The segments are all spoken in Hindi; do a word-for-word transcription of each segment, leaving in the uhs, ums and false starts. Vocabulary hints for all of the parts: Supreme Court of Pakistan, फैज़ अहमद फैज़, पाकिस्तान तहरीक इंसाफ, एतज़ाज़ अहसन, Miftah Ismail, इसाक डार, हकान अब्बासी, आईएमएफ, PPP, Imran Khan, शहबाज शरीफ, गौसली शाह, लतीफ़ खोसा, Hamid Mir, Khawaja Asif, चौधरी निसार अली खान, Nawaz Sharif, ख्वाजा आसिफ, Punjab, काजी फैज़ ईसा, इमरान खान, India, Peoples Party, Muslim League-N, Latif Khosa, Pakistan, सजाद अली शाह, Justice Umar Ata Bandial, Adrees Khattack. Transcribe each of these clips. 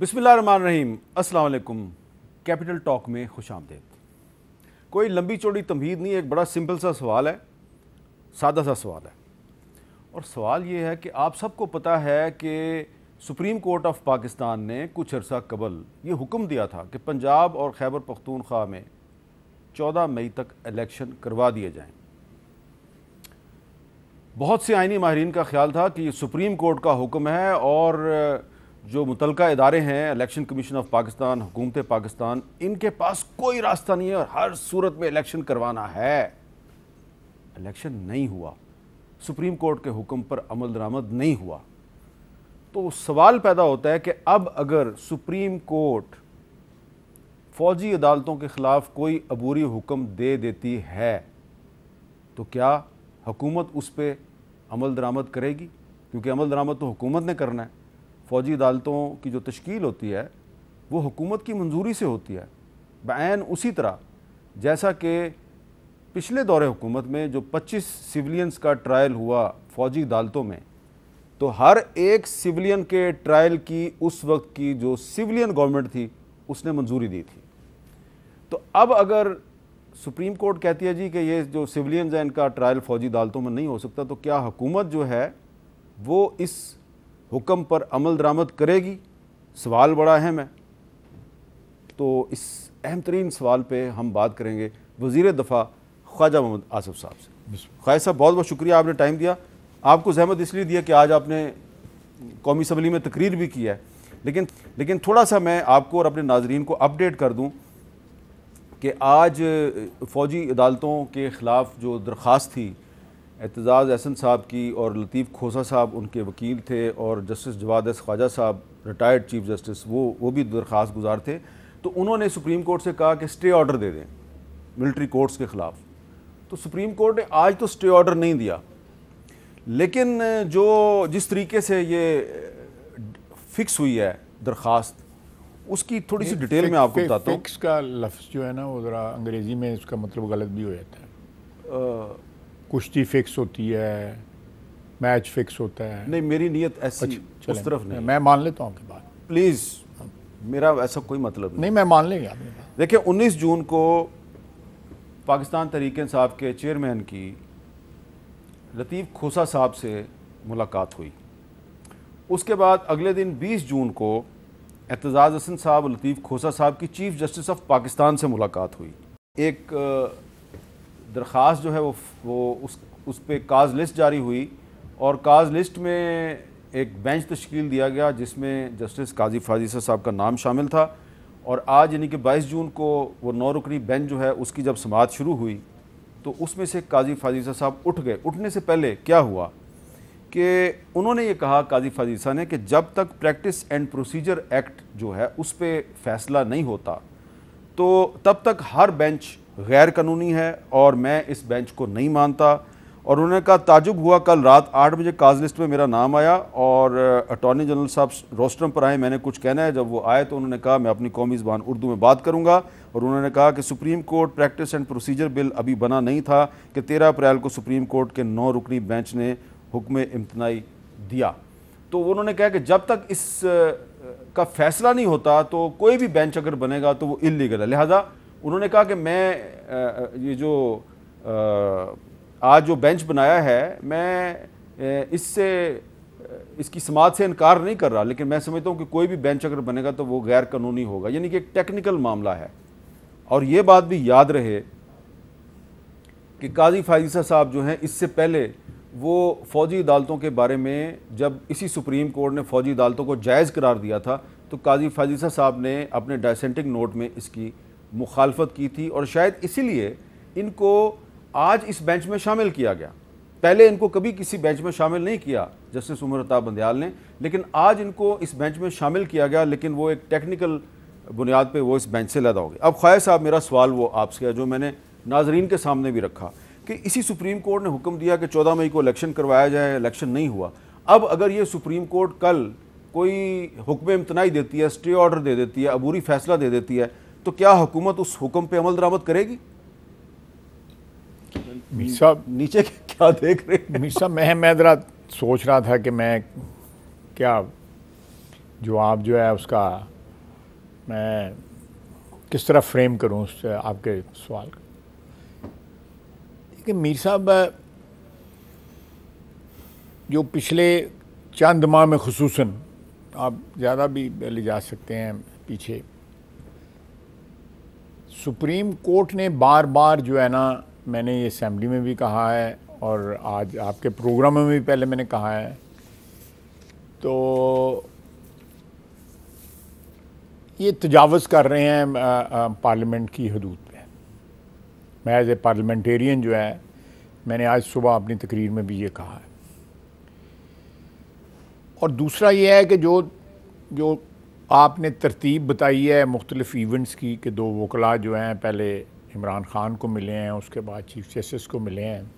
बिस्मिल्लाहिर्रहमानिर्रहीम, अस्सलाम वालेकुम। कैपिटल टॉक में खुश आमदेद। कोई लंबी चौड़ी तमहीद नहीं, एक बड़ा सिंपल सा सवाल है, सादा सा सवाल है। और सवाल ये है कि आप सबको पता है कि सुप्रीम कोर्ट ऑफ पाकिस्तान ने कुछ अर्सा कबल ये हुक्म दिया था कि पंजाब और खैबर पख्तूनख्वा में चौदह मई तक इलेक्शन करवा दिए जाएँ। बहुत से आइनी माहरीन का ख्याल था कि ये सुप्रीम कोर्ट का हुक्म है और जो मुतलका इदारे हैं, इलेक्शन कमीशन ऑफ पाकिस्तान, हुकूमत पाकिस्तान, इनके पास कोई रास्ता नहीं है और हर सूरत में इलेक्शन करवाना है। इलेक्शन नहीं हुआ, सुप्रीम कोर्ट के हुक्म पर अमल दरामद नहीं हुआ। तो सवाल पैदा होता है कि अब अगर सुप्रीम कोर्ट फौजी अदालतों के ख़िलाफ़ कोई अबूरी हुक्म दे देती है तो क्या हुकूमत उस पर अमल दरामद करेगी? क्योंकि अमल दरामद तो हुकूमत ने करना है। फ़ौजी अदालतों की जो तश्कील होती है वो हुकूमत की मंजूरी से होती है, बयान उसी तरह जैसा कि पिछले दौरे हुकूमत में जो पच्चीस सिविलियंस का ट्रायल हुआ फ़ौजी अदालतों में, तो हर एक सिविलियन के ट्रायल की उस वक्त की जो सिविलियन गवर्नमेंट थी उसने मंजूरी दी थी। तो अब अगर सुप्रीम कोर्ट कहती है जी कि ये जो सिविलियंस हैं इनका ट्रायल फ़ौजी अदालतों में नहीं हो सकता, तो क्या हुकूमत जो है वो इस हुक्म पर अमल दरामद करेगी? सवाल बड़ा अहम है। तो इस अहम तरीन सवाल पे हम बात करेंगे वज़ीर दफ़ा ख्वाजा आसिफ साहब से। ख्वाजा साहब, बहुत बहुत शुक्रिया, आपने टाइम दिया। आपको जहमत इसलिए दिया कि आज आपने कौमी असम्बली में तकरीर भी की है, लेकिन लेकिन थोड़ा सा मैं आपको और अपने नाजरीन को अपडेट कर दूँ कि आज फ़ौजी अदालतों के ख़िलाफ़ जो दरख्वास्त थी एतज़ाज़ अहसन साहब की और लतीफ़ खोसा साहब उनके वकील थे और justice Jawad S Khwaja Sahab retired chief justice, वो वो भी दरख्वास्त गुजार थे। तो उन्होंने सुप्रीम कोर्ट से कहा कि स्टे ऑर्डर दे दें मिलिट्री कोर्ट्स के ख़िलाफ़। तो सुप्रीम कोर्ट ने आज तो स्टे ऑर्डर नहीं दिया, लेकिन जो जिस तरीके से ये फिक्स हुई है दरख्वास्त, उसकी थोड़ी सी डिटेल में आपको बताता हूँ। फिक्स का लफ्ज़ जो है ना वो ज़रा अंग्रेज़ी में उसका मतलब गलत भी हो जाता है। कुश्ती फिक्स होती है, मैच फिक्स होता है। नहीं, मेरी नीयत ऐसी अच्छा, उस तरफ नहीं। मैं मान लेता हूँ आपकी बात, प्लीज़, मेरा ऐसा कोई मतलब नहीं, नहीं मैं मान लेंगे आपकी बात। देखिए, उन्नीस जून को पाकिस्तान तहरीक इंसाफ के चेयरमैन की लतीफ़ खोसा साहब से मुलाकात हुई। उसके बाद अगले दिन बीस जून को एतज़ाज़ अहसन साहब और लतीफ़ खोसा साहब की चीफ़ जस्टिस ऑफ पाकिस्तान से मुलाकात हुई। एक दरख्वास्त जो है वो वो उस उस पर काज लिस्ट जारी हुई और काज लिस्ट में एक बेंच तश्कील दिया गया जिसमें जस्टिस काजी फैज़ ईसा साहब का नाम शामिल था। और आज यानी कि बाईस जून को वो नौ रुकनी बेंच जो है उसकी जब समाअत शुरू हुई तो उसमें से काजी फैज़ ईसा साहब उठ गए। उठने से पहले क्या हुआ कि उन्होंने ये कहा काजी फैज़ ईसा ने कि जब तक प्रैक्टिस एंड प्रोसीजर एक्ट जो है उस पर फैसला नहीं होता तो तब तक हर बेंच गैर कानूनी है और मैं इस बेंच को नहीं मानता। और उन्होंने कहा ताजुब हुआ, कल रात आठ बजे काज लिस्ट में मेरा नाम आया और अटॉर्नी जनरल साहब रोस्टम पर आए, मैंने कुछ कहना है। जब वो आए तो उन्होंने कहा मैं अपनी कौमी ज़बान उर्दू में बात करूंगा। और उन्होंने कहा कि supreme court practice and procedure bill अभी बना नहीं था कि तेरह अप्रैल को सुप्रीम कोर्ट के नौ रुकनी बेंच ने हुक्म इम्तनाई दिया। तो उन्होंने कहा कि जब तक इस का फैसला नहीं होता तो कोई भी बेंच अगर बनेगा तो वो इलीगल है। लिहाजा उन्होंने कहा कि मैं ये जो आज जो बेंच बनाया है, मैं इससे इसकी समाज से इनकार नहीं कर रहा, लेकिन मैं समझता हूँ कि कोई भी बेंच अगर बनेगा तो वो गैर कानूनी होगा। यानी कि एक टेक्निकल मामला है। और ये बात भी याद रहे कि काजी फाइसा साहब जो हैं, इससे पहले वो फ़ौजी अदालतों के बारे में जब इसी सुप्रीम कोर्ट ने फ़ौजी अदालतों को जायज़ करार दिया था तो काजी फाइसा साहब ने अपने डायसेंटिंग नोट में इसकी मुखालफत की थी और शायद इसीलिए इनको आज इस बेंच में शामिल किया गया। पहले इनको कभी किसी बेंच में शामिल नहीं किया जस्टिस उमर अता बंदियाल ने, लेकिन आज इनको इस बेंच में शामिल किया गया, लेकिन वो एक टेक्निकल बुनियाद पे वो इस बेंच से लदा हो गए। अब ख्वाजा साहब, मेरा सवाल वो आपसे है जो मैंने नाजरीन के सामने भी रखा कि इसी सुप्रीम कोर्ट ने हुक्म दिया कि चौदह मई को इलेक्शन करवाया जाए, इलेक्शन नहीं हुआ। अब अगर ये सुप्रीम कोर्ट कल कोई हुक्म इम्तनाई देती है, स्टे ऑर्डर दे देती है, अबूरी फैसला दे देती है, तो क्या हुकूमत उस हुक्म पे अमल दरामद करेगी? साहब, नीचे क्या देख रहे हैं? मैं मैं जरा सोच रहा था कि मैं क्या जवाब जो है उसका मैं किस तरह फ्रेम करूँ आपके सवाल का। देखिए मीर साहब, जो पिछले चंद माह में खुसूसन, आप ज़्यादा भी ले जा सकते हैं पीछे, सुप्रीम कोर्ट ने बार बार जो है ना, मैंने ये असेंबली में भी कहा है और आज आपके प्रोग्राम में भी पहले मैंने कहा है, तो ये तजावज़ कर रहे हैं पार्लियामेंट की हदूद पे। मैं एज ए पार्लियामेंटेरियन जो है, मैंने आज सुबह अपनी तकरीर में भी ये कहा है। और दूसरा ये है कि जो जो आपने तरतीब बताई है मुख्तलिफ इवेंट्स की, कि दो वकला जो हैं पहले इमरान खान को मिले हैं, उसके बाद चीफ जस्टिस को मिले हैं,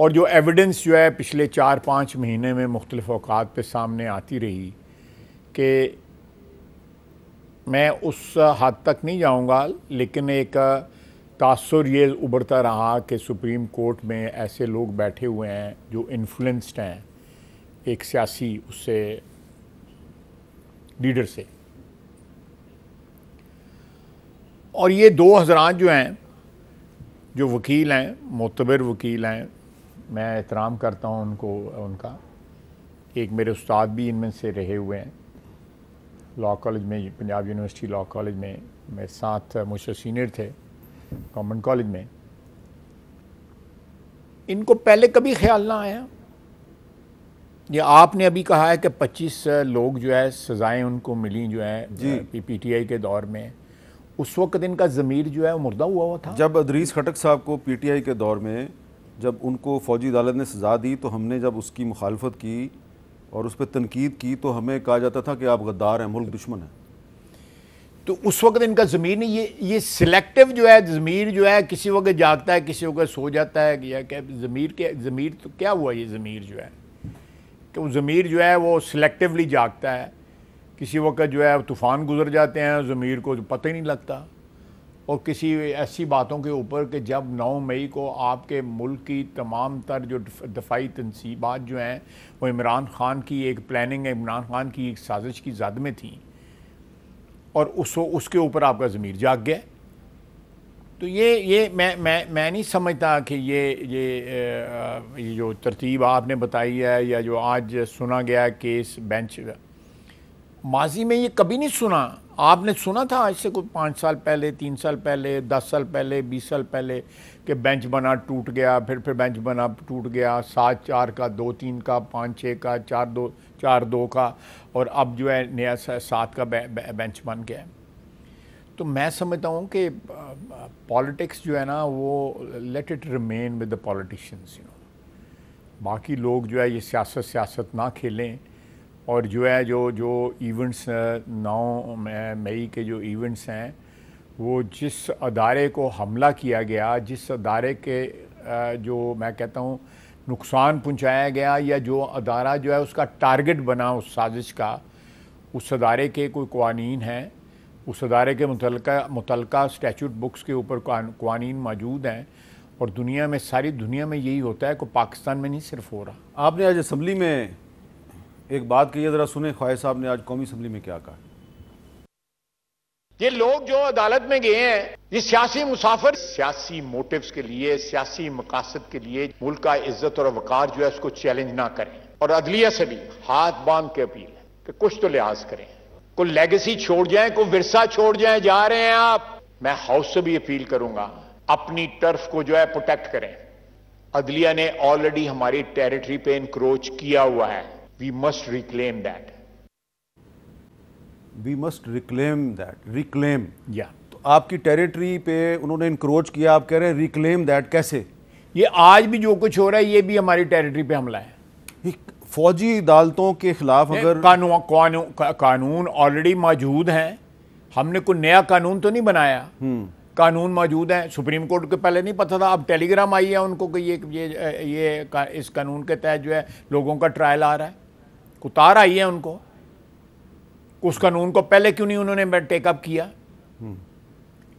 और जो एविडेंस जो है पिछले चार पाँच महीने में मुख्तलिफ अवकात पे सामने आती रही, कि मैं उस हद तक नहीं जाऊंगा, लेकिन एक तासुर ये उभरता रहा कि सुप्रीम कोर्ट में ऐसे लोग बैठे हुए हैं जो इन्फ्लुएंस्ड हैं एक सियासी उससे लीडर से। और ये दो हज़रात जो हैं, जो वकील हैं, मोतबर वकील हैं, मैं एहतराम करता हूँ उनको, उनका एक मेरे उस्ताद भी इनमें से रहे हुए हैं, लॉ कॉलेज में, पंजाब यूनिवर्सिटी लॉ कॉलेज में मेरे साथ मुझसे सीनियर थे गवर्नमेंट कॉलेज में। इनको पहले कभी ख्याल ना आया, ये आपने अभी कहा है कि पच्चीस लोग जो है सज़ाएं उनको मिली जो है पीटीआई के दौर में, उस वक्त इनका ज़मीर जो है मुर्दा हुआ हुआ था। जब अदरीस खटक साहब को पीटीआई के दौर में जब उनको फ़ौजी अदालत ने सज़ा दी, तो हमने जब उसकी मुखालफत की और उस पर तनकीद की, तो हमें कहा जाता था कि आप गद्दार हैं, मुल्क दुश्मन हैं। तो उस वक्त इनका ज़मीर, ये ये सिलेक्टिव जो है ज़मीर जो है किसी वक्त जागता है, किसी वक्त सो जाता है। या क्या ज़मीर के ज़मीर तो क्या हुआ, ये ज़मीर जो है कि वो ज़मीर जो है वो सिलेक्टिवली जागता है, किसी वक्त जो है तूफ़ान गुजर जाते हैं, ज़मीर को पता ही नहीं लगता। और किसी ऐसी बातों के ऊपर कि जब नौ मई को आपके मुल्क की तमाम तर जो दफाई तनसीबात जो हैं वो इमरान ख़ान की एक प्लानिंग, इमरान ख़ान की एक साजिश की जद में थी, और उस उसके ऊपर आपका ज़मीर जाग गया। तो ये ये मैं मैं मैं नहीं समझता कि ये ये ये जो तरतीब आपने बताई है या जो आज सुना गया केस बेंच, माजी में ये कभी नहीं सुना। आपने सुना था आज से कोई पाँच साल पहले, तीन साल पहले, दस साल पहले, बीस साल पहले कि बेंच बना टूट गया, फिर फिर बेंच बना टूट गया, सात चार का, दो तीन का, पाँच छः का, चार दो चार दो का, और अब जो है नया सात का बे, बे, बेंच बन गया। तो मैं समझता हूँ कि पॉलिटिक्स जो है ना वो let it remain with the politicians, you know. बाकी लोग जो है ये सियासत सियासत ना खेलें, और जो है जो जो इवेंट्स नौ मई के जो इवेंट्स हैं, वो जिस अदारे को हमला किया गया, जिस अदारे के जो मैं कहता हूँ नुकसान पहुँचाया गया, या जो अदारा जो है उसका टारगेट बना उस साजिश का, उस अदारे के कोई कानून हैं, उस अदारे के मुतलका मुतलका स्टैचूट बुक्स के ऊपर कानून मौजूद हैं। और दुनिया में, सारी दुनिया में यही होता है, को पाकिस्तान में नहीं सिर्फ हो रहा। आपने आज असम्बली में एक बात कही, जरा सुने ख्वाजा साहब ने आज कौमी असम्बली में क्या कहा। ये लोग जो अदालत में गए हैं, ये सियासी मुसाफिर, सियासी मोटिव्स के लिए, सियासी मकासद के लिए मुल्क का इज्जत और वकार जो है उसको चैलेंज ना करें। और अदलिया से भी हाथ बांध के अपील है कि कुछ तो लिहाज करें, कोई लेगेसी छोड़ जाए, कोई विरसा छोड़ जाए। जा रहे हैं आप, मैं हाउस से भी अपील करूंगा, अपनी टर्फ को जो है प्रोटेक्ट करें। अदलिया ने ऑलरेडी हमारी टेरिटरी पे इंक्रोच किया हुआ है। We must reclaim that. We must reclaim that. Reclaim. Yeah. तो आपकी टेरिटरी पे उन्होंने इंक्रोच किया, आप कह रहे हैं रिक्लेम दैट, कैसे? ये आज भी जो कुछ हो रहा है, ये भी हमारी टेरिटरी पे हमला है। फौजी अदालतों के खिलाफ अगर कानून कानून कानून ऑलरेडी मौजूद हैं, हमने कोई नया कानून तो नहीं बनाया। कानून मौजूद हैं, सुप्रीम कोर्ट को पहले नहीं पता था, अब टेलीग्राम आई है उनको कि ये ये ये का, इस कानून के तहत जो है लोगों का ट्रायल आ रहा है। उतार आई है उनको, उस कानून को पहले क्यों नहीं उन्होंने टेकअप किया?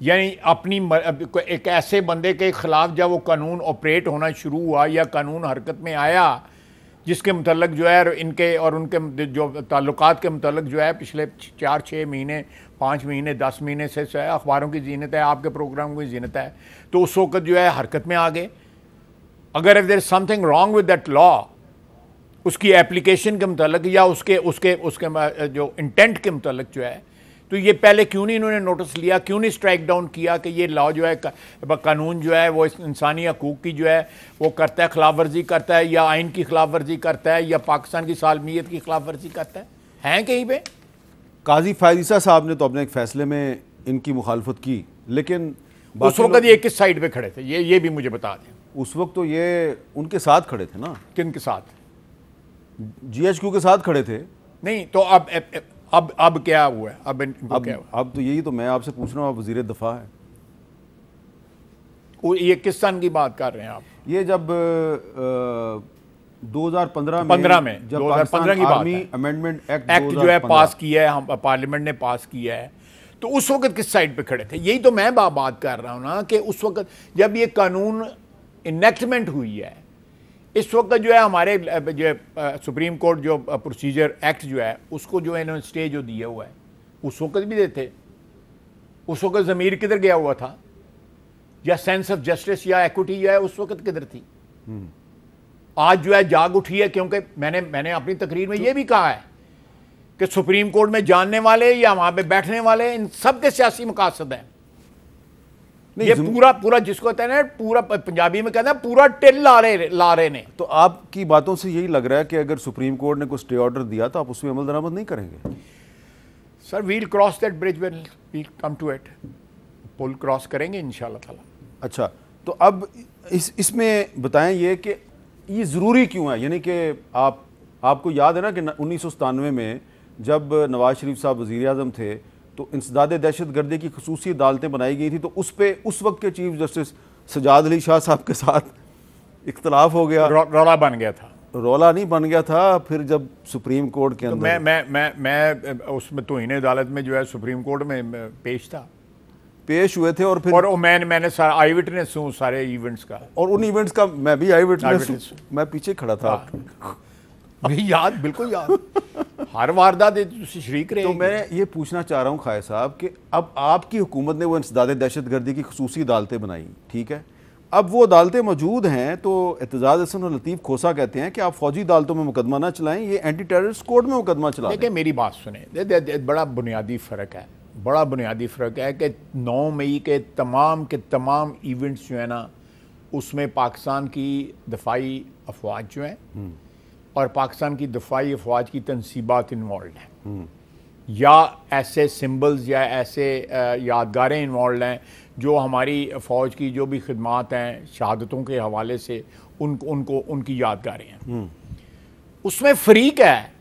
यानी अपनी एक ऐसे बंदे के खिलाफ जब वो कानून ऑपरेट होना शुरू हुआ या कानून हरकत में आया, जिसके मतलब जो है इनके और उनके जो ताल्लुकात के मतलब जो है पिछले चार छः महीने पाँच महीने दस महीने से जो है अखबारों की जीनत है, आपके प्रोग्राम की जीनत है, तो उस वक़्त जो है हरकत में आ गए। अगर if there is something wrong with that law, उसकी एप्लीकेशन के मतलब या उसके उसके उसके जो इंटेंट के मतलब जो है, तो ये पहले क्यों नहीं इन्होंने नोटिस लिया, क्यों नहीं स्ट्राइक डाउन किया कि ये लॉ जो है कानून जो है वो इंसानी हकूक़ की जो है वो करता है, खिलाफ वर्जी करता है या आइन की खिलाफ वर्जी करता है या पाकिस्तान की सालमियत की खिलाफ वर्जी करता है हैं कहीं पे? काजी फैज़ ईसा साहब ने तो अपने एक फैसले में इनकी मुखालफत की, लेकिन उस वक्त ये किस साइड पर खड़े थे ये ये भी मुझे बता दें। उस वक्त तो ये उनके साथ खड़े थे ना। किन के साथ? जी एच क्यू के साथ खड़े थे। नहीं तो अब अब अब क्या हुआ है? अब अब, क्या हुआ? अब तो यही तो मैं आपसे पूछ रहा हूँ, आप वज़ीर दफ़ा है, ये किस सन की बात कर रहे हैं आप? ये जब दो हज़ार पंद्रह पंद्रह में जब दो हज़ार पंद्रह की आर्मी अमेंडमेंट एक्ट, एक्ट जो है पास किया है, हम पार्लियामेंट ने पास किया है, तो उस वक़्त किस साइड पे खड़े थे? यही तो मैं बात कर रहा हूँ ना कि उस वक़्त जब ये कानून इनेक्टमेंट हुई है, इस वक्त जो है हमारे जो है सुप्रीम कोर्ट जो प्रोसीजर एक्ट जो है उसको जो है इन्होंने स्टे जो दिया हुआ है, उस वक्त भी देते। उस वक्त ज़मीर किधर गया हुआ था या सेंस ऑफ जस्टिस या एक्विटी जो है उस वक्त किधर थी? आज जो है जाग उठी है, क्योंकि मैंने मैंने अपनी तकरीर में ये भी कहा है कि सुप्रीम कोर्ट में जानने वाले या वहाँ पर बैठने वाले इन सब के सियासी मकासद हैं। ये पूरा पूरा जिसको कहते हैं पूरा पंजाबी में कहते हैं पूरा टिल ला रहे ला रहे ने। तो आपकी बातों से यही लग रहा है कि अगर सुप्रीम कोर्ट ने कोई स्टे ऑर्डर दिया तो आप उसमें अमल दरामद नहीं करेंगे? Sir we'll cross that bridge when we come to it, पुल क्रॉस करेंगे इंशाल्लाह ताला। अच्छा, तो अब इस इसमें बताएं ये कि ये ज़रूरी क्यों है? यानी कि आप आपको याद है ना कि उन्नीस सौ सतानवे में जब नवाज शरीफ साहब वज़ीर आज़म थे तो इंसदाद दहशत गर्दी की खसूसी अदालतें बनाई गई थी, तो उस पर उस वक्त के चीफ जस्टिस सजाद अली शाह साहब के साथ इख्तलाफ हो गया, रौ, रौला बन गया था। रौला नहीं बन गया था, फिर जब सुप्रीम कोर्ट के अंदर तो मैं मैं मैं मैं उसमें तो इन अदालत में जो है सुप्रीम कोर्ट में पेश था, पेश हुए थे और फिर और मैं, मैंने सारा आई विटनेस हूँ सारे इवेंट्स का, और उन इवेंट्स का मैं भी आई विटनेस, मैं पीछे खड़ा था, अभी याद बिल्कुल याद हर वारदात शरीक रहे। तो मैं ये पूछना चाह रहा हूँ खाए साहब कि अब आपकी हुकूमत ने वो इंसदादे दहशत गर्दी की खसूसी अदालतें बनाई, ठीक है, अब वो अदालतें मौजूद हैं, तो एतज़ाज़ अहसन और लतीफ़ खोसा कहते हैं कि आप फौजी अदालतों में मुकदमा ना चलाएं, ये एंटी टेररिस्ट कोर्ट में मुकदमा चलाएं। देखिए मेरी बात सुने, दे, दे, दे, बड़ा बुनियादी फ़र्क है, बड़ा बुनियादी फ़र्क है कि नौ मई के तमाम के तमाम इवेंट्स जो है ना उसमें पाकिस्तान की दफाई अफवाज जो हैं और पाकिस्तान की दफाई अफवाज की तनसीबात इन्वॉल्व हैं या ऐसे सिंबल्स या ऐसे यादगारें इन्वॉल्व हैं जो हमारी फ़ौज की जो भी खिदमात हैं शहादतों के हवाले से उन उनको उनकी यादगारें हैं। उसमें फरीक है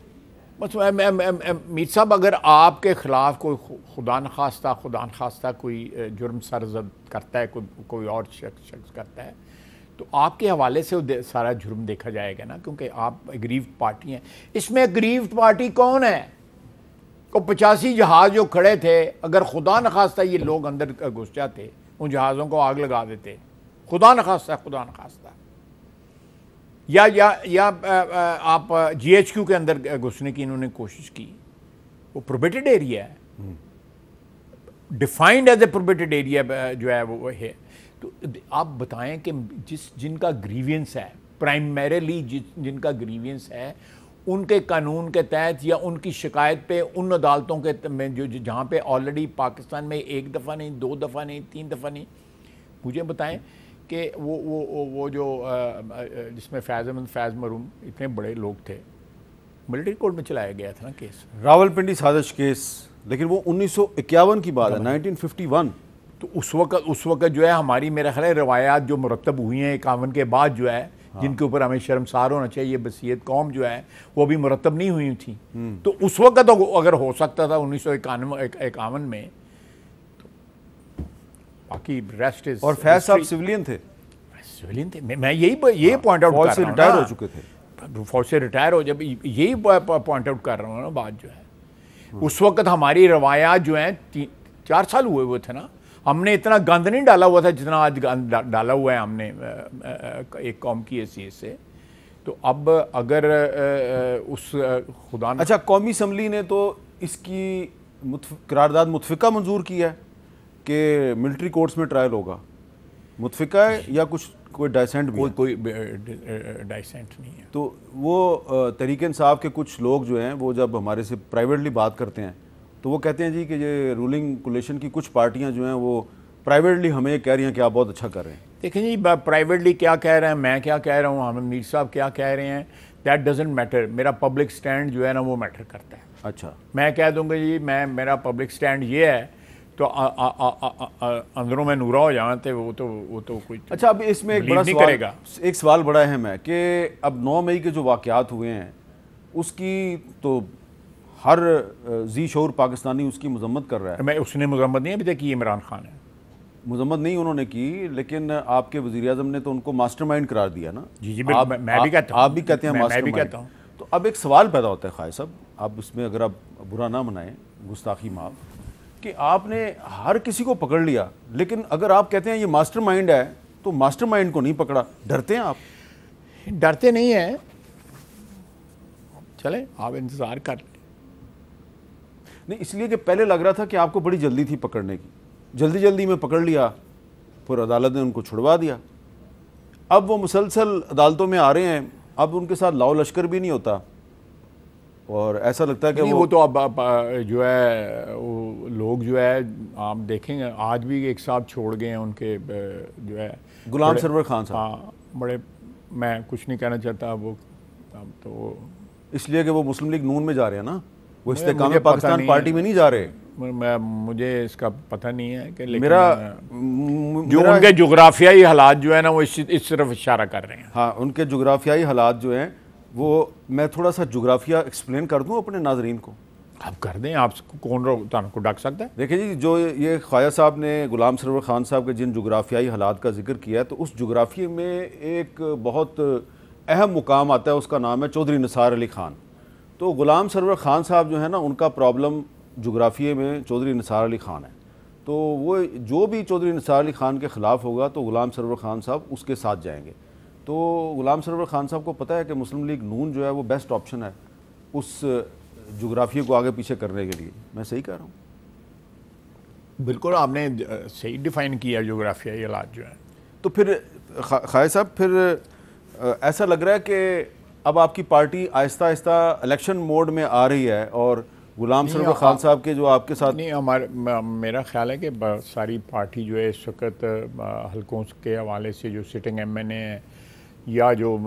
मीर साहब, अगर आपके ख़िलाफ़ कोई खुदा न खास्ता खुदा न खास्ता कोई जुर्म सरजद करता है, कोई कोई और शख्स शख्स करता है, तो आपके हवाले से सारा जुर्म देखा जाएगा ना, क्योंकि आप अग्रीव पार्टी हैं। इसमें अग्रीव पार्टी कौन है? वो पचासी जहाज़ जो खड़े थे, अगर खुदा न खास्ता ये लोग अंदर घुस जाते उन जहाज़ों को आग लगा देते, खुदा न खास्ता खुदा न खास्ता, या या या आप जी एच क्यू के अंदर घुसने की इन्होंने कोशिश की, वो प्रोहिबिटेड एरिया है, defined as a prohibited area जो है वो है। तो आप बताएं कि जिस जिनका ग्रीवियंस है प्राइमरीली जिन जिनका ग्रीवियंस है उनके कानून के तहत या उनकी शिकायत पे उन अदालतों के में जो जहाँ पे ऑलरेडी पाकिस्तान में एक दफ़ा नहीं दो दफ़ा नहीं तीन दफ़ा नहीं, मुझे बताएं कि वो वो वो जो जिसमें फैज़ अहमद फैज़ मरूम इतने बड़े लोग थे, मिलिट्री कोर्ट में चलाया गया था ना केस, रावलपिंडी साजिश केस, लेकिन वो उन्नीस सौ इक्यावन की बात है, नाइनटीन फिफ्टी वन। तो उस वक्त उस वक्त जो है हमारी मेरा ख्याल है रवायात जो मुरतब हुई हैं इक्यावन के बाद जो है हाँ। जिनके ऊपर हमें शर्मसार होना चाहिए, बसीयत कौम जो है वो भी मुरतब नहीं हुई थी, तो उस वक्त तो अगर हो सकता था उन्नीस सौ इक्यानवे इक्यावन में, तो बाकी रेस्ट इज। और फैज़ साहब सिविलियन थे, सिविलियन थे, मैं, मैं यही यही हाँ। पॉइंट आउट कर रहा हूँ, रिटायर हो चुके थे फौज से, रिटायर हो जब यही पॉइंट आउट कर रहा हूँ ना बात जो है। उस वक्त हमारी रवायात जो है चार साल हुए हुए थे ना, हमने इतना गंद नहीं डाला हुआ था जितना आज गंद डाला हुआ है हमने एक कौम की हैसियत से, तो अब अगर उस खुदा अच्छा कौमी असम्बली ने तो इसकी करारदाद मुतफ़िका मंजूर की है कि मिलिट्री कोर्ट्स में ट्रायल होगा, मुतफ़िका है या कुछ कोई डाइसेंट भी? कोई डाइसेंट नहीं है। तो वो तहरीक इंसाफ के कुछ लोग जो हैं वो जब हमारे से प्राइवेटली बात करते हैं तो वो कहते हैं जी कि ये रूलिंग कोलिशन की कुछ पार्टियाँ जो हैं वो प्राइवेटली हमें कह रही हैं कि आप बहुत अच्छा कर रहे हैं। देखें जी, प्राइवेटली क्या कह रहे हैं, मैं क्या कह रहा हूँ, हामिद मीर साहब क्या कह रहे हैं, दैट डजेंट मैटर। मेरा पब्लिक स्टैंड जो है ना वो मैटर करता है। अच्छा, मैं कह दूँगा जी मैं मेरा पब्लिक स्टैंड ये है तो आ, आ, आ, आ, आ, अंदरों में नूरा हो जाते वो तो वो तो कोई अच्छा। अब इसमें एक बड़ा सवाल करेगा, एक सवाल बड़ा अहम है कि अब नौ मई के जो वाक़यात हुए हैं उसकी तो हर जी शऊर पाकिस्तानी उसकी मजम्मत कर रहा है। मैं उसने मजम्मत नहीं अभी तक की, इमरान खान है, मजम्मत नहीं उन्होंने की, लेकिन आपके वज़ीर आज़म ने तो उनको मास्टरमाइंड करार दिया ना। जी जी, आप, मैं भी कहता हूँ, आप भी कहते हैं मास्टरमाइंड। तो अब एक सवाल पैदा होता है ख़ाज़ साहब, आप इसमें अगर आप बुरा ना मनाएं, गुस्ताखी माफ़, कि आपने हर किसी को पकड़ लिया, लेकिन अगर आप कहते हैं ये मास्टरमाइंड है तो मास्टरमाइंड को नहीं पकड़ा। डरते हैं आप? डरते नहीं हैं, चले आप इंतज़ार कर लें। नहीं, इसलिए कि पहले लग रहा था कि आपको बड़ी जल्दी थी पकड़ने की, जल्दी जल्दी में पकड़ लिया, फिर अदालत ने उनको छुड़वा दिया। अब वो मुसलसल अदालतों में आ रहे हैं, अब उनके साथ लाओ लश्कर भी नहीं होता और ऐसा लगता है कि वो, वो तो अब, अब जो है वो लोग जो है आप देखेंगे आज भी एक साहब छोड़ गए हैं उनके जो है गुलाम सरवर खान साहब। हाँ, बड़े मैं कुछ नहीं कहना चाहता वो अब तो, इसलिए कि वो मुस्लिम लीग नून में जा रहे हैं ना, वो इस्तेकाम पाकिस्तान पार्टी में नहीं जा रहे। मैं मुझे इसका पता नहीं है कि लेकिन मेरा जो मेरा, उनके जुग्राफियाई हालात जो है ना वो इस इस तरफ इशारा कर रहे हैं। हाँ, उनके जुग्राफियाई हालात जो हैं वो मैं थोड़ा सा जुग्राफिया एक्सप्लेन कर दूं अपने नाजरीन को। आप कर दें, आप कौन रोक को डाक सकता है। देखिए जी, जो ये ख्वाजा साहब ने गुलाम सरवर खान साहब के जिन जुग्राफियाई हालात का जिक्र किया है तो उस जुग्राफिया में एक बहुत अहम मुकाम आता है, उसका नाम है चौधरी निसार अली खान। तो गुलाम सरवर खान साहब जो है ना उनका प्रॉब्लम जोग्राफिए में चौधरी निसार अली ख़ान है, तो वो जो भी चौधरी निसार अली ख़ान के ख़िलाफ़ होगा तो गुलाम सरवर खान साहब उसके साथ जाएंगे। तो गुलाम सरवर खान साहब को पता है कि मुस्लिम लीग नून जो है वो बेस्ट ऑप्शन है उस जोग्राफिए को आगे पीछे करने के लिए। मैं सही कह रहा हूँ? बिल्कुल, आपने सही डिफ़ाइन किया जोग्राफियाई हालात जो है। तो फिर खाय साहब फिर ऐसा लग रहा है कि अब आपकी party Aahista Aahista election mode में आ रही है और गुलाम सरवर खान साहब के जो आपके साथ नहीं, हमारे मेरा ख्याल है कि सारी पार्टी जो है इस वक्त हल्कों के हवाले से जो सिटिंग एम एन ए है या जो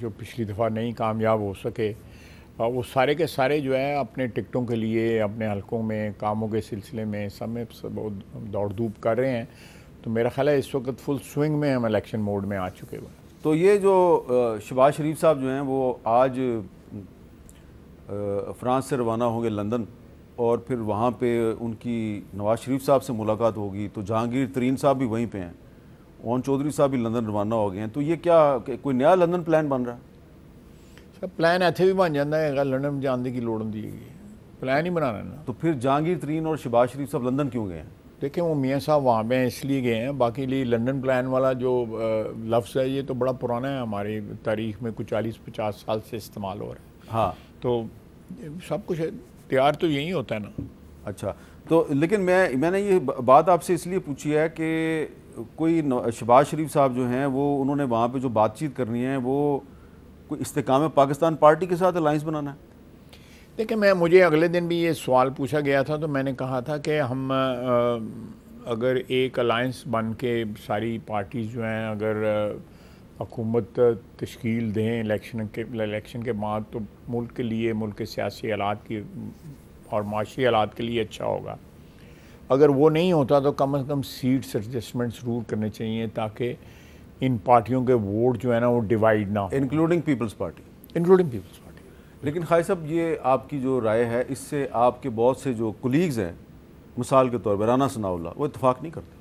जो पिछली दफ़ा नहीं कामयाब हो सके वो सारे के सारे जो है अपने टिकटों के लिए अपने हल्कों में कामों के सिलसिले में सब में दौड़ धूप कर रहे हैं। तो मेरा ख्याल है इस वक्त फुल स्विंग में हम इलेक्शन मोड में आ चुके हुए। तो ये जो शहबाज शरीफ साहब जो हैं वो आज फ्रांस से रवाना होंगे लंदन और फिर वहाँ पे उनकी नवाज़ शरीफ साहब से मुलाकात होगी। तो जहांगीर तरीन साहब भी वहीं पे हैं, ओन चौधरी साहब भी लंदन रवाना हो गए हैं। तो ये क्या कोई नया लंदन प्लान बन रहा है? सर प्लान इतने भी बन जाता है, लंदन जाने की लोड़ होती है, प्लान ही बनाना ना। तो फिर जहांगीर तरीन और शहबाज शरीफ साहब लंदन क्यों गए हैं? देखिए, वो मियाँ साहब वहाँ पे इसलिए गए हैं, बाकी लिए लंदन प्लान वाला जो लफ्ज़ है ये तो बड़ा पुराना है, हमारी तारीख में कुछ चालीस पचास साल से इस्तेमाल हो रहा है। हाँ, तो सब कुछ तैयार तो यही होता है ना। अच्छा, तो लेकिन मैं मैंने ये बात आपसे इसलिए पूछी है कि कोई शहबाज शरीफ साहब जो हैं वो उन्होंने वहाँ पर जो बातचीत करनी है वो कोई इस्तेकाम पाकिस्तान पार्टी के साथ अलाइंस बनाना है। देखिए, मैं मुझे अगले दिन भी ये सवाल पूछा गया था तो मैंने कहा था कि हम अगर एक अलायंस बन के सारी पार्टीज़ जो हैं अगर हुकूमत तश्कील दें इलेक्शन के इलेक्शन के बाद तो मुल्क के लिए, मुल्क के सियासी हालात की और माशी हालात के लिए अच्छा होगा। अगर वो नहीं होता तो कम से कम सीट्स एडजस्टमेंट ज़रूर करने चाहिए ताकि इन पार्टियों के वोट जो है ना वो डिवाइड ना हो, इंक्लूडिंग पीपल्स पार्टी इंक्लूडिंग पीपल्स पार्टी। लेकिन खाई साहब ये आपकी जो राय है इससे आपके बहुत से जो कुलीग्स हैं मिसाल के तौर पर राना सनाउल्ला वो इतफाक़ नहीं करते।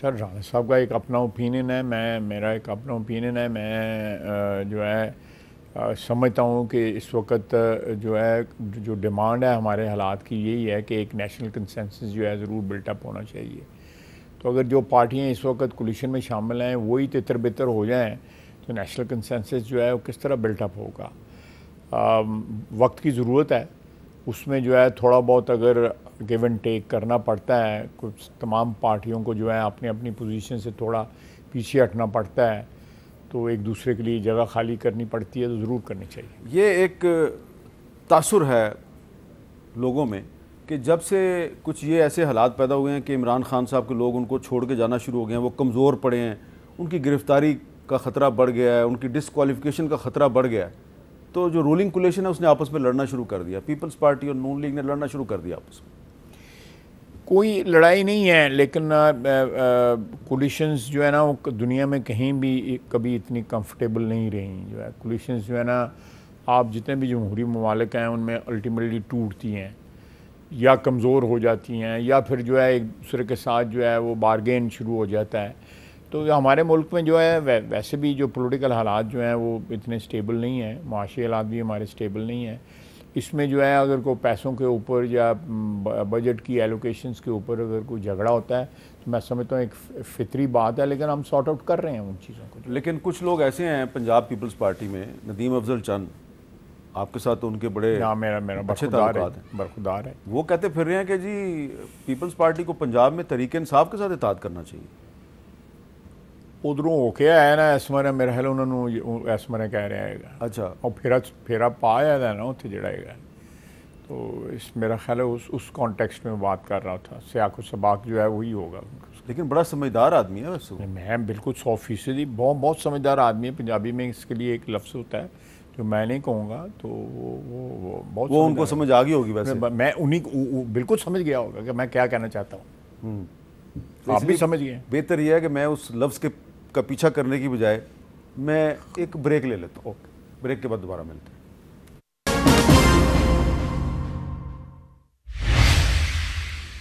सर, राना साहब का एक अपना ओपिनियन है, मैं मेरा एक अपना ओपिनियन है। मैं जो है आ, समझता हूँ कि इस वक्त जो है जो डिमांड है हमारे हालात की यही है कि एक नेशनल कंसेंसस जो है ज़रूर बिल्टअप होना चाहिए। तो अगर जो पार्टियाँ इस वक्त कोलिशन में शामिल हैं वही तितर बितर हो जाएँ तो नेशनल कंसेंसस जो है वो किस तरह बिल्टअप होगा। आम, वक्त की ज़रूरत है, उसमें जो है थोड़ा बहुत अगर गिव एंड टेक करना पड़ता है, कुछ तमाम पार्टियों को जो है अपनी अपनी पोजीशन से थोड़ा पीछे हटना पड़ता है, तो एक दूसरे के लिए जगह खाली करनी पड़ती है, तो ज़रूर करनी चाहिए। ये एक तासुर है लोगों में कि जब से कुछ ये ऐसे हालात पैदा हुए हैं कि इमरान खान साहब के लोग उनको छोड़ के जाना शुरू हो गए हैं, वो कमज़ोर पड़े हैं, उनकी गिरफ्तारी का ख़तरा बढ़ गया है, उनकी डिसक्वालिफिकेशन का ख़तरा बढ़ गया है, तो जो रूलिंग कोलिशन है उसने आपस में लड़ना शुरू कर दिया। पीपल्स पार्टी और नून लीग ने लड़ना शुरू कर दिया आपस में। कोई लड़ाई नहीं है, लेकिन कोलिशंस जो है ना वो दुनिया में कहीं भी कभी इतनी कंफर्टेबल नहीं रही। जो है कोलिशंस जो है ना, आप जितने भी जमहूरी ममालिक हैं उनमें अल्टीमेटली टूटती हैं या कमज़ोर हो जाती हैं, या फिर जो है एक दूसरे के साथ जो है वो बारगेन शुरू हो जाता है। तो हमारे मुल्क में जो है वै, वैसे भी जो पॉलिटिकल हालात जो हैं वो इतने स्टेबल नहीं हैं, माशी हालात भी हमारे स्टेबल नहीं हैं। इसमें जो है अगर कोई पैसों के ऊपर या बजट की एलोकेशंस के ऊपर अगर कोई झगड़ा होता है तो मैं समझता हूँ एक फितरी बात है, लेकिन हम सॉर्ट आउट कर रहे हैं उन चीज़ों को। लेकिन कुछ लोग ऐसे हैं पंजाब पीपल्स पार्टी में, नदीम अफजल चंद, आपके साथ तो उनके बड़े मेरा मेरा बरखुदार है, बरखुदार है, वो कहते फिर रहे हैं कि जी पीपल्स पार्टी को पंजाब में तहरीक इंसाफ के साथ इताद करना चाहिए। उधरों होके आया ना, इस बार मेरा ख्याल उन्होंने इस बार कह रहा है। अच्छा, और फेरा फेरा पाया था ना उत्थे जड़ा है, तो इस मेरा ख्याल उस उस कॉन्टेक्स्ट में बात कर रहा था। सियाको सबाक जो है वही होगा। लेकिन बड़ा समझदार आदमी है वैसे, मैं बिल्कुल सौ फीसदी बहुत बहुत समझदार आदमी है। पंजाबी में इसके लिए एक लफ्ज़ होता है जो मैं नहीं कहूँगा, तो वो वो, वो बहुत वो उनको समझ आ गई होगी। वैसे मैं उन्हीं बिल्कुल समझ गया होगा कि मैं क्या कहना चाहता हूँ। आप भी समझ गए। बेहतर यह है कि मैं उस लफ्ज़ के का पीछा करने की बजाय मैं एक ब्रेक ले लेता हूँ। ओके, ब्रेक के बाद दोबारा मिलते हैं।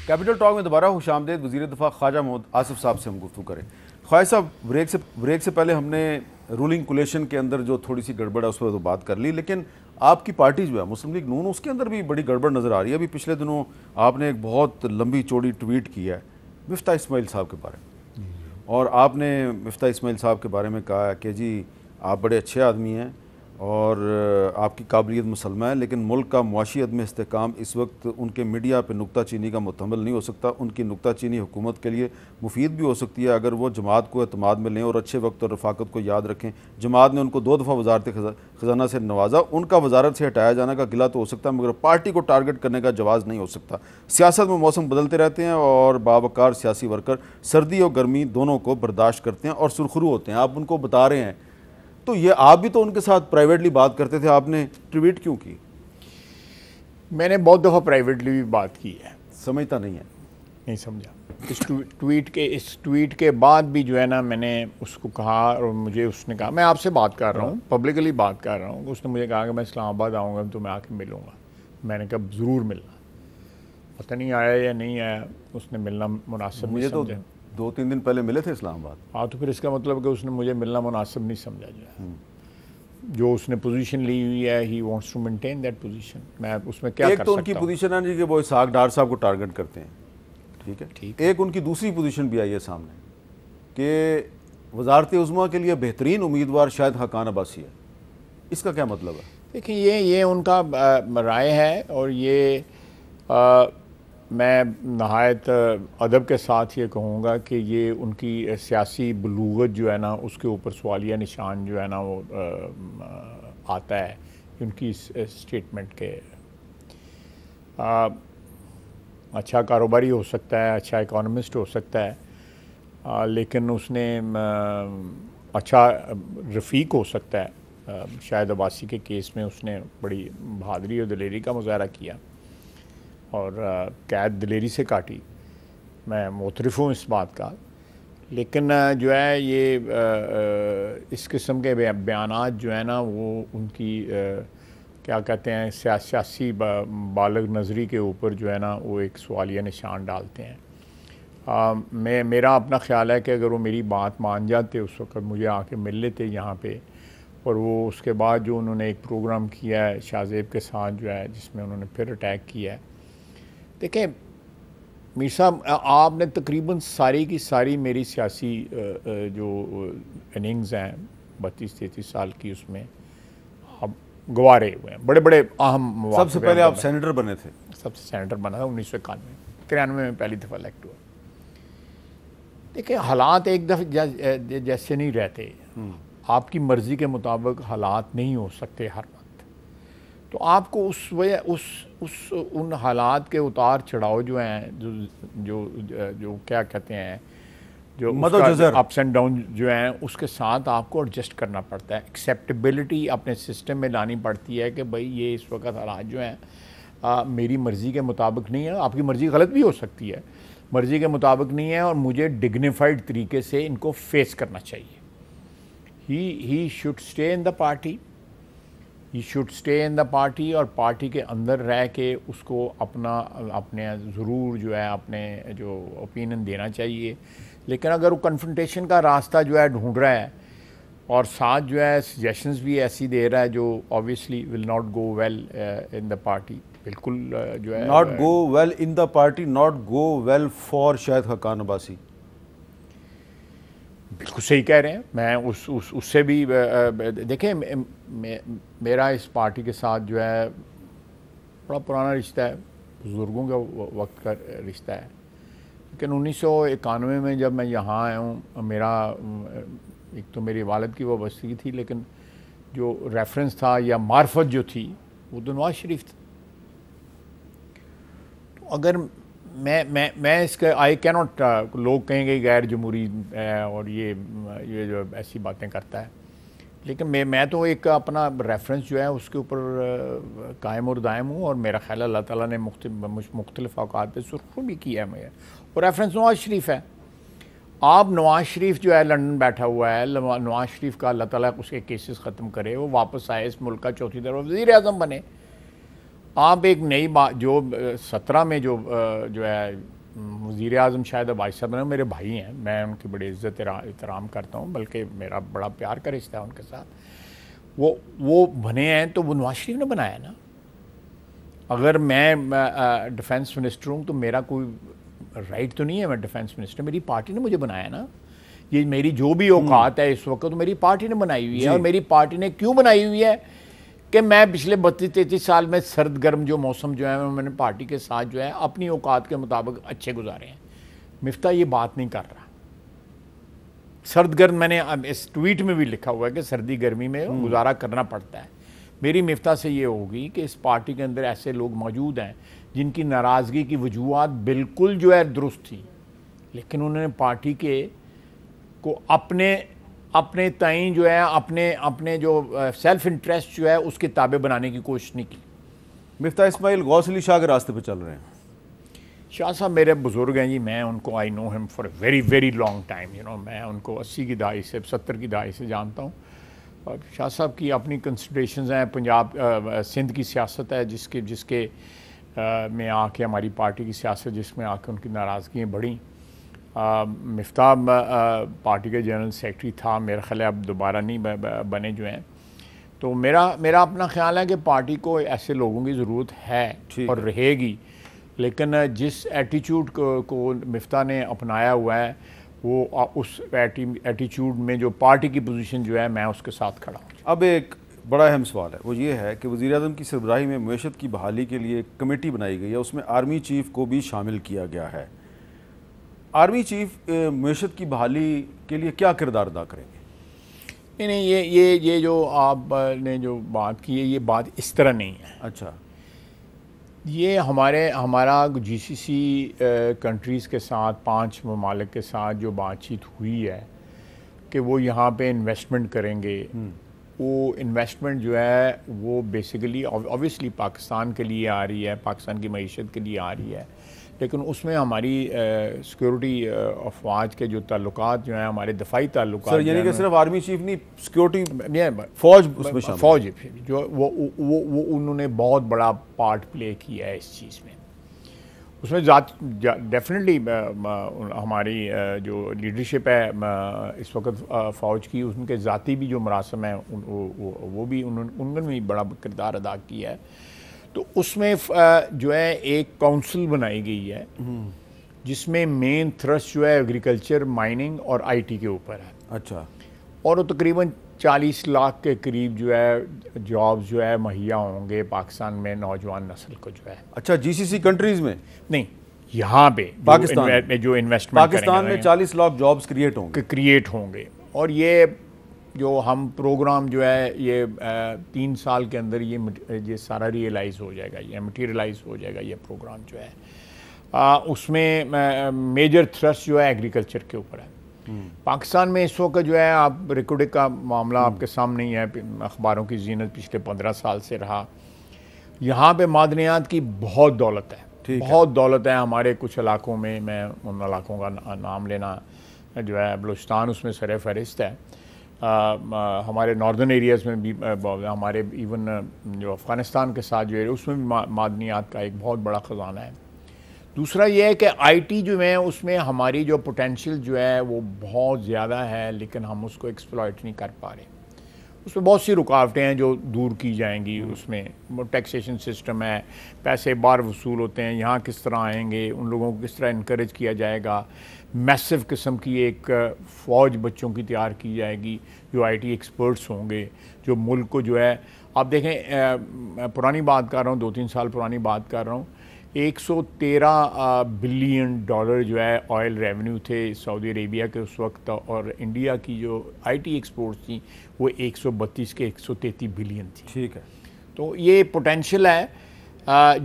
कैपिटल टॉक में दोबारा खुश आमदेद। वज़ीर दिफा ख्वाजा आसिफ साहब से हम गुफ्तगू करें। ख्वाजा साहब, ब्रेक से ब्रेक से पहले हमने रूलिंग कोलिशन के अंदर जो थोड़ी सी गड़बड़ है उस पर तो बात कर ली, लेकिन आपकी पार्टी जो है मुस्लिम लीग नून, उसके अंदर भी बड़ी गड़बड़ नज़र आ रही है। अभी पिछले दिनों आपने एक बहुत लंबी चौड़ी ट्वीट की है मिफ्ता इस्माइल साहब के बारे में, और आपने मिफ्ता इस्माइल साहब के बारे में कहा कि जी आप बड़े अच्छे आदमी हैं और आपकी काबिलियत मुसलमा है, लेकिन मुल्क का मुआशी अदम इस्तेकाम इस वक्त उनके मीडिया पर नुकता चीनी का मुतहमल नहीं हो सकता। उनकी नुकता चीनी हुकूमत के लिए मुफीद भी हो सकती है अगर वो जमात को एतमाद में लें और अच्छे वक्त और रफाकत को याद रखें। जमात ने उनको दो दफ़ा वजारत ख़जाना से नवाजा, उनका वजारत से हटाया जाना का गिला तो हो सकता है मगर पार्टी को टारगेट करने का जवाज़ नहीं हो सकता। सियासत में मौसम बदलते रहते हैं और बावकार सियासी वर्कर सर्दी और गर्मी दोनों को बर्दाश्त करते हैं और सुरखरू होते हैं। आप उनको बता रहे हैं, तो ये आप भी तो उनके साथ प्राइवेटली बात करते थे, आपने ट्वीट क्यों की? मैंने बहुत दफ़ा प्राइवेटली भी बात की है। समझता नहीं है, नहीं समझा। इस ट्वीट के इस ट्वीट के बाद भी जो है ना मैंने उसको कहा और मुझे उसने कहा मैं आपसे बात कर रहा हूँ, पब्लिकली बात कर रहा हूँ। उसने मुझे कहा कि मैं इस्लामाबाद आऊँगा तो मैं आके मिलूँगा। मैंने कहा ज़रूर मिलना, पता नहीं आया या नहीं आया। उसने मिलना मुनासिब मुझे तो दो तीन दिन पहले मिले थे इस्लामाबाद। हाँ, तो फिर इसका मतलब कि उसने मुझे मिलना मुनासिब नहीं समझा। जो जो उसने पोजीशन ली हुई है, he wants to maintain that position. मैं उसमें क्या एक कर तो सकता उनकी पोजीशन है जी कि वो इसाक डार साहब को टारगेट करते हैं, ठीक है ठीक। एक उनकी दूसरी पोजीशन भी आई है सामने कि वजारत उज़्मा के लिए बेहतरीन उम्मीदवार शायद हकान अब्बासी है। इसका क्या मतलब है? देखिए, ये ये उनका राय है और ये मैं नहायत अदब के साथ ये कहूँगा कि ये उनकी सियासी बलूगत जो है ना उसके ऊपर सवालिया निशान जो है ना वो आ, आता है उनकी इस स्टेटमेंट के। आ, अच्छा कारोबारी हो सकता है, अच्छा इकोनॉमिस्ट हो सकता है, आ, लेकिन उसने आ, अच्छा रफ़ीक हो सकता है। आ, शायद अब्बासी के केस में उसने बड़ी बहादुरी और दिलेरी का मुजाहरा किया और कैद दिलेरी से काटी। मैं मोतरफ़ हूँ इस बात का, लेकिन जो है ये आ, इस किस्म के बयानात जो है ना वो उनकी आ, क्या कहते हैं सियासी बालग नज़री के ऊपर जो है ना वो एक सवालिया निशान डालते हैं। आ, मैं मेरा अपना ख्याल है कि अगर वो मेरी बात मान जाते उस वक्त मुझे आके मिल लेते यहाँ पे, और वो उसके बाद जो उन्होंने एक प्रोग्राम किया है शाहजेब के साथ जो है जिसमें उन्होंने फिर अटैक किया है। देखिए मीर साहब, आपने तकरीबन सारी की सारी मेरी सियासी जो इनिंग्स हैं बत्तीस तैंतीस साल की उसमें हम गंवारे हुए हैं, बड़े बड़े अहम। सबसे पहले आप सेनेटर बने थे? सबसे सेनेटर बना था उन्नीस सौ इक्यानवे तिरानवे में पहली दफ़ा इलेक्ट हुआ। देखिए हालात एक दफ़े जैसे नहीं रहते, आपकी मर्ज़ी के मुताबिक हालात नहीं हो सकते हर वक्त, तो आपको उस वजह उस उस उन हालात के उतार चढ़ाव जो हैं जो जो जो क्या कहते हैं जो मतलब अप्स एंड डाउन जो हैं उसके साथ आपको एडजस्ट करना पड़ता है। एक्सेप्टेबिलिटी अपने सिस्टम में लानी पड़ती है कि भाई ये इस वक्त हालात जो हैं आ, मेरी मर्ज़ी के मुताबिक नहीं है, आपकी मर्ज़ी गलत भी हो सकती है, मर्ज़ी के मुताबिक नहीं है और मुझे डिग्निफाइड तरीके से इनको फेस करना चाहिए। He he should stay in the party, he should stay in the party और पार्टी के अंदर रह के उसको अपना अपने ज़रूर जो है अपने जो ओपिनियन देना चाहिए, लेकिन अगर वो कन्फ्रंटेशन का रास्ता जो है ढूंढ रहा है और साथ जो है सजेशंस भी ऐसी दे रहा है जो obviously will not go well in the party, बिल्कुल uh, जो है not go well in the party, not go well for शायद हकान अब्बासी। बिल्कुल सही कह रहे हैं। मैं उस उस उससे भी देखें मे, मे, मेरा इस पार्टी के साथ जो है बड़ा पुराना रिश्ता है, बुज़ुर्गों का वक्त का रिश्ता है, लेकिन उन्नीस सौ इक्यानवे में जब मैं यहाँ आया हूँ मेरा एक तो मेरी वालद की वाबस्तगी थी, लेकिन जो रेफरेंस था या मार्फत जो थी वो तो नवाज शरीफ था। तो अगर मैं मैं मैं इसका आई कैन नॉट, लोग कहेंगे गैर जमहूरी और ये ये जो ऐसी बातें करता है, लेकिन मैं मैं तो एक अपना रेफरेंस जो है उसके ऊपर कायम और दायम हूँ और मेरा ख्याल अल्लाह ताला ने मुख्तलिफ औकात पे सुर्खू भी किया है मुझे, और रेफरेंस नवाज शरीफ है। आप नवाज शरीफ जो है लंदन बैठा हुआ है, नवाज शरीफ का अल्लाह ताला उसके केसेस ख़त्म करे, वो वापस आए इस मुल्क का चौथी तरफ वज़ीर आज़म बने। आप एक नई बात जो सत्रह में जो जो है वज़ीर आज़म शायद अब आयसा बने, मेरे भाई हैं, मैं उनकी बड़ी इज़्ज़त एहतराम करता हूँ, बल्कि मेरा बड़ा प्यार का रिश्ता है उनके साथ, वो वो बने हैं तो वो नवाज शरीफ ने बनाया ना। अगर मैं डिफेंस मिनिस्टर हूँ तो मेरा कोई राइट तो नहीं है मैं डिफेंस मिनिस्टर, मेरी पार्टी ने मुझे बनाया ना। ये मेरी जो भी औकात है इस वक्त तो मेरी पार्टी ने बनाई हुई है, और मेरी पार्टी ने क्यों बनाई हुई है कि मैं पिछले बत्तीस तैंतीस साल में सर्द गर्म जो मौसम जो है मैंने पार्टी के साथ जो है अपनी औकात के मुताबिक अच्छे गुजारे हैं। मिफ्ता ये बात नहीं कर रहा। सर्द गर्म मैंने इस ट्वीट में भी लिखा हुआ है कि सर्दी गर्मी में गुजारा करना पड़ता है। मेरी मिफ्ता से ये होगी कि इस पार्टी के अंदर ऐसे लोग मौजूद हैं जिनकी नाराज़गी की वजूहात बिल्कुल जो है दुरुस्त थी, लेकिन उन्होंने पार्टी के को अपने अपने तय जो है अपने अपने जो सेल्फ इंटरेस्ट जो है उसके ताबे बनाने की कोशिश नहीं की। मिफ्ता इस्माइल गौसली शाह के रास्ते पर चल रहे हैं। शाह साहब मेरे बुज़ुर्ग हैं जी, मैं उनको I know him for very very long time, you know मैं उनको अस्सी की दहाई से सत्तर की दहाई से जानता हूँ। और शाह साहब की अपनी कंसिडरेशंस हैं, पंजाब आ, सिंध की सियासत है जिसके जिसके Uh, में आके हमारी पार्टी की सियासत जिसमें आके उनकी नाराज़गियाँ बढ़ी। uh, मिफ्ता uh, पार्टी का जनरल सेक्रेटरी था, मेरा ख्याल है अब दोबारा नहीं ब, ब, बने जो हैं, तो मेरा मेरा अपना ख्याल है कि पार्टी को ऐसे लोगों की ज़रूरत है और रहेगी, लेकिन जिस एटीट्यूड को, को मिफ्ता ने अपनाया हुआ है वो उस एटीट्यूड में जो पार्टी की पोजीशन जो है मैं उसके साथ खड़ा हूँ। अब एक बड़ा अहम सवाल है, वो ये है कि वज़ीर-ए-आज़म की सरबराही में मईशत की बहाली के लिए एक कमेटी बनाई गई है, उसमें आर्मी चीफ़ को भी शामिल किया गया है। आर्मी चीफ़ मईशत की बहाली के लिए क्या किरदार अदा करेंगे? नहीं नहीं, ये ये ये जो आपने जो बात की है ये बात इस तरह नहीं है। अच्छा, ये हमारे हमारा जी सी सी कंट्रीज़ के साथ पाँच ममालिक के साथ जो बातचीत हुई है कि वो यहाँ पर इन्वेस्टमेंट करेंगे, वो इन्वेस्टमेंट जो है वो बेसिकली ऑब्वियसली पाकिस्तान के लिए आ रही है, पाकिस्तान की मईशत के लिए आ रही है, लेकिन उसमें हमारी सिक्योरिटी अफवाज के जो ताल्लुकात जो हैं हमारे दफाई ताल्लुकात सर, यानी कि सिर्फ आर्मी चीफ नहीं सिक्योरिटी फौज उसमें फौज जो वो वो वो उन्होंने बहुत बड़ा पार्ट प्ले किया है इस चीज़ में। उसमें डेफिनेटली हमारी जो लीडरशिप है इस वक्त फ़ौज की, उनके ज़ाती भी जो मरासम हैं वो, वो, वो भी उन्होंने भी बड़ा किरदार अदा किया है। तो उसमें जो है एक काउंसिल बनाई गई है जिसमें मेन थ्रस्ट जो है एग्रीकल्चर, माइनिंग और आईटी के ऊपर है। अच्छा, और वो तकरीबन चालीस लाख के करीब जो है जॉब जो है मुहैया होंगे पाकिस्तान में नौजवान नस्ल को जो है। अच्छा, जीसीसी कंट्रीज़ में नहीं, यहाँ पे पाकिस्तान में जो इन्वेस्टमेंट पाकिस्तान में चालीस लाख जॉब्स क्रिएट होंगे क्रिएट होंगे और ये जो हम प्रोग्राम जो है ये तीन साल के अंदर ये ये सारा रियलाइज़ हो जाएगा, ये मटीरियलाइज हो जाएगा ये प्रोग्राम जो है। आ, उसमें मेजर थ्रस्ट जो है एग्रीकल्चर के ऊपर है। पाकिस्तान में इस वक्त जो है आप रिकॉर्डिंग का मामला आपके सामने ही है, अखबारों की जीनत पिछले पंद्रह साल से रहा। यहाँ पे मादनियात की बहुत दौलत है, बहुत है। दौलत है हमारे कुछ इलाकों में, मैं उन इलाकों का ना, नाम लेना जो है बलूचिस्तान उसमें सर फहरिस्त है। आ, आ, हमारे नॉर्दर्न एरियाज़ में भी आ, हमारे इवन जो अफ़गानिस्तान के साथ जो है उसमें भी मादनियात का एक बहुत बड़ा ख़जाना है। दूसरा ये है कि आईटी जो है उसमें हमारी जो पोटेंशियल जो है वो बहुत ज़्यादा है, लेकिन हम उसको एक्सप्लॉयट नहीं कर पा रहे। उसमें बहुत सी रुकावटें हैं जो दूर की जाएंगी। उसमें टैक्सेशन सिस्टम है, पैसे बाहर वसूल होते हैं, यहाँ किस तरह आएंगे, उन लोगों को किस तरह इनक्रेज किया जाएगा। मैसिव किस्म की एक फ़ौज बच्चों की तैयार की जाएगी जो आईटी एक्सपर्ट्स होंगे, जो मुल्क को जो है आप देखें, पुरानी बात कर रहा हूँ, दो तीन साल पुरानी बात कर रहा हूँ, एक सौ तेरह बिलियन डॉलर जो है ऑयल रेवेन्यू थे सऊदी अरेबिया के उस वक्त, और इंडिया की जो आईटी एक्सपोर्ट्स थी वो एक सौ बत्तीस के एक सौ तैंतीस बिलियन थी। ठीक है, तो ये पोटेंशियल है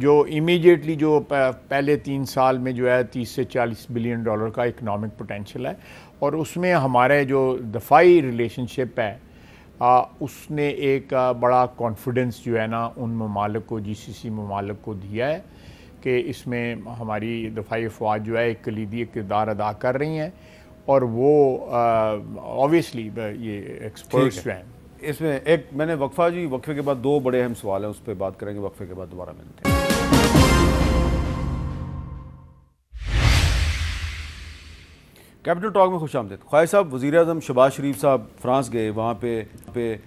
जो इमीडिएटली जो पहले तीन साल में जो है तीस से चालीस बिलियन डॉलर का इकोनॉमिक पोटेंशियल है। और उसमें हमारे जो दफाई रिलेशनशिप है आ, उसने एक बड़ा कॉन्फिडेंस जो है ना उन ममालिक को, जी सी सी ममालिक को दिया है कि इसमें हमारी दफाई अफवाज जो है एक कलीदी किरदार अदा कर रही हैं, और वो ऑब्वियसली ये एक्सपर्ट्स हैं इसमें। एक मैंने वक्फा जी वक्फे के बाद दो बड़े अहम सवाल हैं, उस पर बात करेंगे, वक्फे के बाद दोबारा मिलते हैं। कैपिटल टॉक में खुश आमदेद। ख्वाजा साहब, वज़ीर आज़म शहबाज शरीफ साहब फ्रांस गए, वहाँ पे पे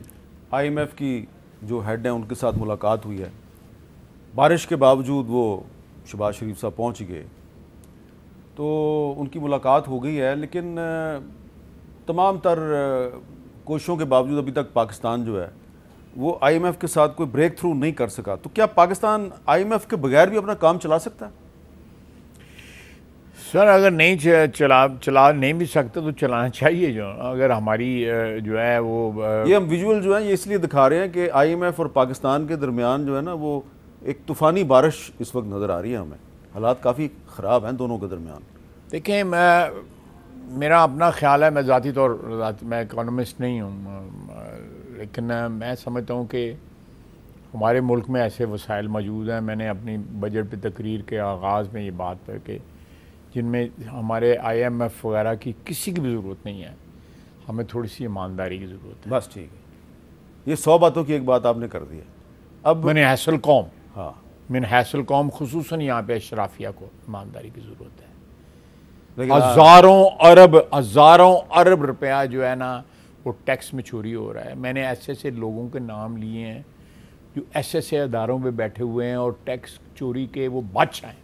आई एम एफ की जो हेड हैं उनके साथ मुलाकात हुई है। बारिश के बावजूद वो शहबाज शरीफ साहब पहुंच गए, तो उनकी मुलाकात हो गई है, लेकिन तमाम तर कोशिशों के बावजूद अभी तक पाकिस्तान जो है वो आईएमएफ के साथ कोई ब्रेक थ्रू नहीं कर सका। तो क्या पाकिस्तान आईएमएफ के बगैर भी अपना काम चला सकता है? सर, अगर नहीं चला चला नहीं भी सकता तो चलाना चाहिए। जो अगर हमारी जो है वो ये हम विजुअल जो है ये इसलिए दिखा रहे हैं कि आईएमएफ और पाकिस्तान के दरमियान जो है ना वो एक तूफ़ानी बारिश इस वक्त नज़र आ रही है हमें। हालात काफ़ी ख़राब हैं दोनों के दरमियान। देखें, मैं मेरा अपना ख्याल है, मैं ज़ाती तौर मैं इकोनॉमिस्ट नहीं हूँ, लेकिन मैं समझता हूँ कि हमारे मुल्क में ऐसे वसाइल मौजूद हैं। मैंने अपनी बजट पे तकरीर के आगाज़ में ये बात पर कि जिनमें हमारे आईएमएफ वगैरह की किसी की भी ज़रूरत नहीं है, हमें थोड़ी सी ईमानदारी की ज़रूरत है। बस ठीक है, ये सौ बातों की एक बात आपने कर दी है। अब मैंने हैसल कौम हाँ मिन हैसल कौम खुसूसन यहाँ पे अशराफिया को ईमानदारी की ज़रूरत है। हज़ारों अरब हज़ारों अरब रुपया जो है ना वो टैक्स में चोरी हो रहा है। मैंने ऐसे ऐसे लोगों के नाम लिए हैं जो ऐसे ऐसे अदारों में बैठे हुए हैं और टैक्स चोरी के वो बादशाह हैं।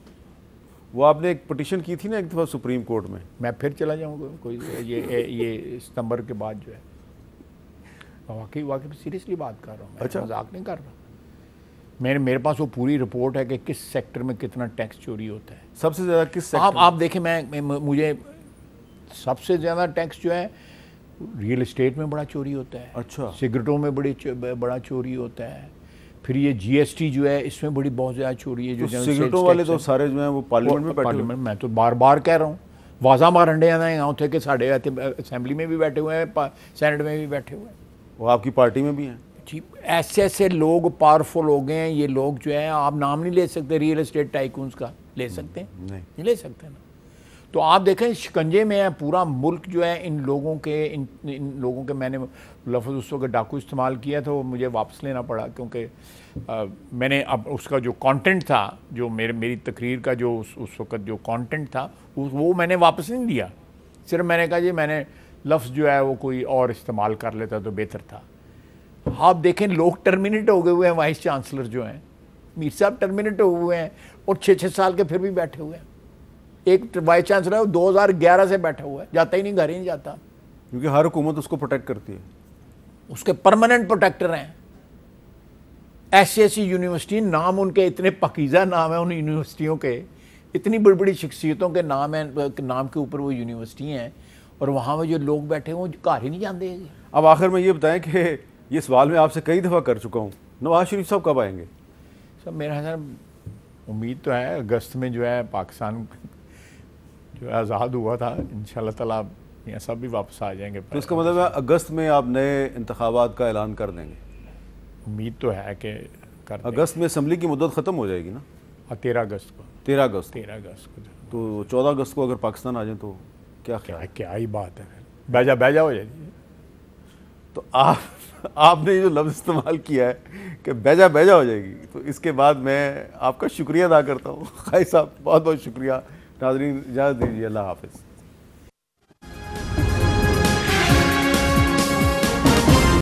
वो आपने एक पटिशन की थी ना एक दफ़ा सुप्रीम कोर्ट में। मैं फिर चला जाऊँगा कोई ये ये सितम्बर के बाद जो है। वाकई वाकई सीरियसली बात कर रहा हूँ, अच्छा मजाक नहीं कर रहा। मेरे मेरे पास वो पूरी रिपोर्ट है कि किस सेक्टर में कितना टैक्स चोरी होता है, सबसे ज़्यादा किस सेक्टर। आप आप देखें, मैं मुझे सबसे ज़्यादा टैक्स जो है रियल इस्टेट में बड़ा चोरी होता है। अच्छा, सिगरेटों में बड़ी चो, बड़ा चोरी होता है। फिर ये जीएसटी जो है इसमें बड़ी बहुत ज़्यादा चोरी है। जो तो सिगरेटों वाले तो सारे जो हैं वो पार्लियामेंट में पार्लियामेंट मैं तो बार बार कह रहा हूँ, वाजा मारंडे गाँव थे कि साढ़े असम्बली में भी बैठे हुए हैं, सेनेट में भी बैठे हुए हैं, वो आपकी पार्टी में भी हैं। ऐसे ऐसे लोग पावरफुल हो गए हैं। ये लोग जो है आप नाम नहीं ले सकते रियल एस्टेट टाइकून्स का, ले सकते हैं? नहीं, नहीं ले सकते ना। तो आप देखें शिकंजे में है पूरा मुल्क जो है इन लोगों के इन, इन लोगों के मैंने लफ्ज़ उस वक्त डाकू इस्तेमाल किया था, वो मुझे वापस लेना पड़ा क्योंकि मैंने अब उसका जो कंटेंट था, जो मेरे मेरी तकरीर का जो उस, उस वक्त जो कंटेंट था वो मैंने वापस नहीं दिया। सिर्फ मैंने कहा जी मैंने लफ्ज़ जो है वो कोई और इस्तेमाल कर लेता तो बेहतर था। आप देखें लोग टर्मिनेट हो गए हुए हैं, वाइस चांसलर जो हैं मीर साहब टर्मिनेट हो हुए हैं और छः छः साल के फिर भी बैठे हुए हैं। एक वाइस चांसलर है वो दो हज़ार ग्यारह से बैठा हुआ है, जाता ही नहीं, घर ही नहीं जाता, क्योंकि हर हुकूमत उसको प्रोटेक्ट करती है। उसके परमानेंट प्रोटेक्टर हैं। ऐसी ऐसी यूनिवर्सिटी, नाम उनके इतने पकीज़ा नाम है उन यूनिवर्सिटियों के, इतनी बड़ी बड़ी शख्सियतों के नाम हैं, नाम के ऊपर वो यूनिवर्सिटी हैं, और वहाँ में जो लोग बैठे हैं वो घर ही नहीं जानते। अब आखिर में ये बताएं कि ये सवाल मैं आपसे कई दफ़ा कर चुका हूँ, नवाज शरीफ साहब कब आएंगे? सर मेरा सर उम्मीद तो है अगस्त में जो है पाकिस्तान जो आज़ाद हुआ था, इंशाल्लाह ताला यहाँ सब भी वापस आ जाएंगे। तो इसका मतलब है अगस्त में आप नए इंतखाबात का ऐलान कर देंगे? उम्मीद तो है कि कर। अगस्त में असम्बली की मुद्दत ख़त्म हो जाएगी ना? हाँ, तेरह अगस्त को। तेरह अगस्त तेरह अगस्त को तो चौदह अगस्त को अगर पाकिस्तान आ जाए तो क्या क्या क्या ही बात है, बैजा बैजा हो जाएगी। तो आप आपने जो लफ्ज़ इस्तेमाल किया है कि बैजा बैजा हो जाएगी, तो इसके बाद मैं आपका शुक्रिया अदा करता हूँ। खाई साहब बहुत बहुत शुक्रिया। नाज़रीन इजाज़त दीजिए, अल्लाह हाफ़िज़।